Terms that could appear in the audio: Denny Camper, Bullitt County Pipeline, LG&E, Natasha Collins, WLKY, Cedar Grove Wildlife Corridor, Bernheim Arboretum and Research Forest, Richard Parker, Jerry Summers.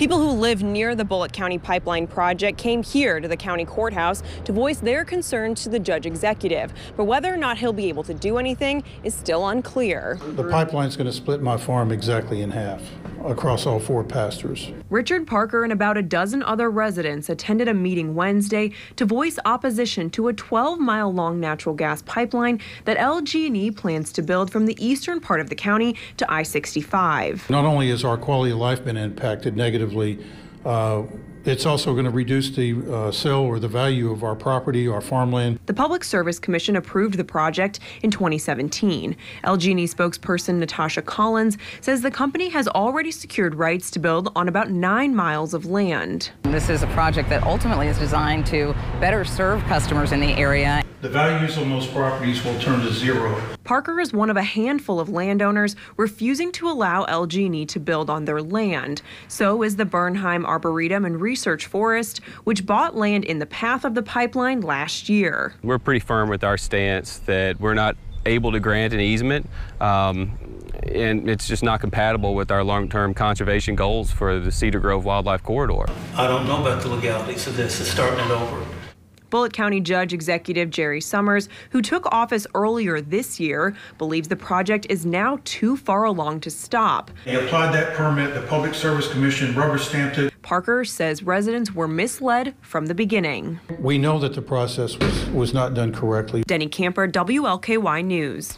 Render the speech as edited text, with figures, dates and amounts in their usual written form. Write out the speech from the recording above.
People who live near the Bullitt County Pipeline project came here to the county courthouse to voice their concern to the judge executive. But whether or not he'll be able to do anything is still unclear. The pipeline's going to split my farm exactly in half across all four pastures. Richard Parker and about a dozen other residents attended a meeting Wednesday to voice opposition to a 12-mile-long natural gas pipeline that LG&E plans to build from the eastern part of the county to I-65. Not only has our quality of life been impacted negatively, it's also going to reduce the sale or the value of our property, our farmland. The Public Service Commission approved the project in 2017. LG&E spokesperson Natasha Collins says the company has already secured rights to build on about 9 miles of land. This is a project that ultimately is designed to better serve customers in the area. The values on those properties will turn to zero. Parker is one of a handful of landowners refusing to allow LG&E to build on their land. So is the Bernheim Arboretum and Research Forest, which bought land in the path of the pipeline last year. We're pretty firm with our stance that we're not able to grant an easement, and it's just not compatible with our long-term conservation goals for the Cedar Grove Wildlife Corridor. I don't know about the legalities of this. It's starting it over. Bullitt County Judge Executive Jerry Summers, who took office earlier this year, believes the project is now too far along to stop. He applied that permit, the Public Service Commission rubber-stamped it. Parker says residents were misled from the beginning. We know that the process was not done correctly. Denny Camper, WLKY News.